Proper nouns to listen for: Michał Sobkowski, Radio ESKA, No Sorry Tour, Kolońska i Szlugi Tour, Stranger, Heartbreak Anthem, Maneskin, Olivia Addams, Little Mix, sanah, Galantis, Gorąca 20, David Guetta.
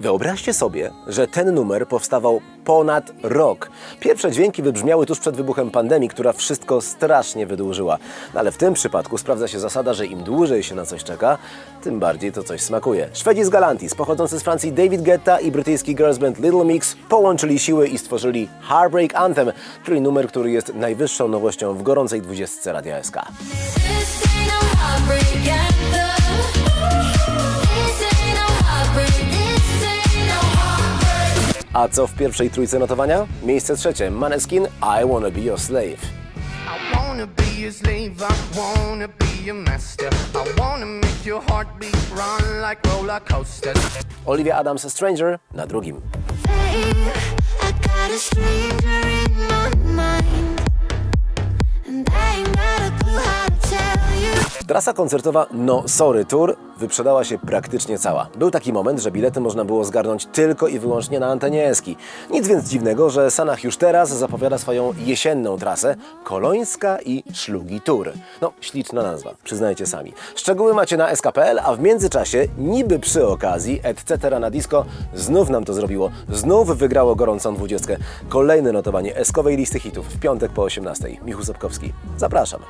Wyobraźcie sobie, że ten numer powstawał ponad rok. Pierwsze dźwięki wybrzmiały tuż przed wybuchem pandemii, która wszystko strasznie wydłużyła. No ale w tym przypadku sprawdza się zasada, że im dłużej się na coś czeka, tym bardziej to coś smakuje. Szwedzi z Galantis, pochodzący z Francji David Guetta i brytyjski girls band Little Mix połączyli siły i stworzyli Heartbreak Anthem, czyli numer, który jest najwyższą nowością w gorącej 20 Radia ESKA. A co w pierwszej trójce notowania? Miejsce trzecie, Maneskin, I Wanna Be Your Slave. Olivia Addams, Stranger na drugim. Trasa koncertowa No Sorry Tour wyprzedała się praktycznie cała. Był taki moment, że bilety można było zgarnąć tylko i wyłącznie na antenie ESKI. Nic więc dziwnego, że Sanah już teraz zapowiada swoją jesienną trasę Kolońska i Szlugi Tour. No, śliczna nazwa, przyznajcie sami. Szczegóły macie na eska.pl, a w międzyczasie, niby przy okazji, etc. na disco, znów nam to zrobiło. Znów wygrało gorącą 20. Kolejne notowanie eskowej listy hitów w piątek po 18. Michał Sobkowski. Zapraszam.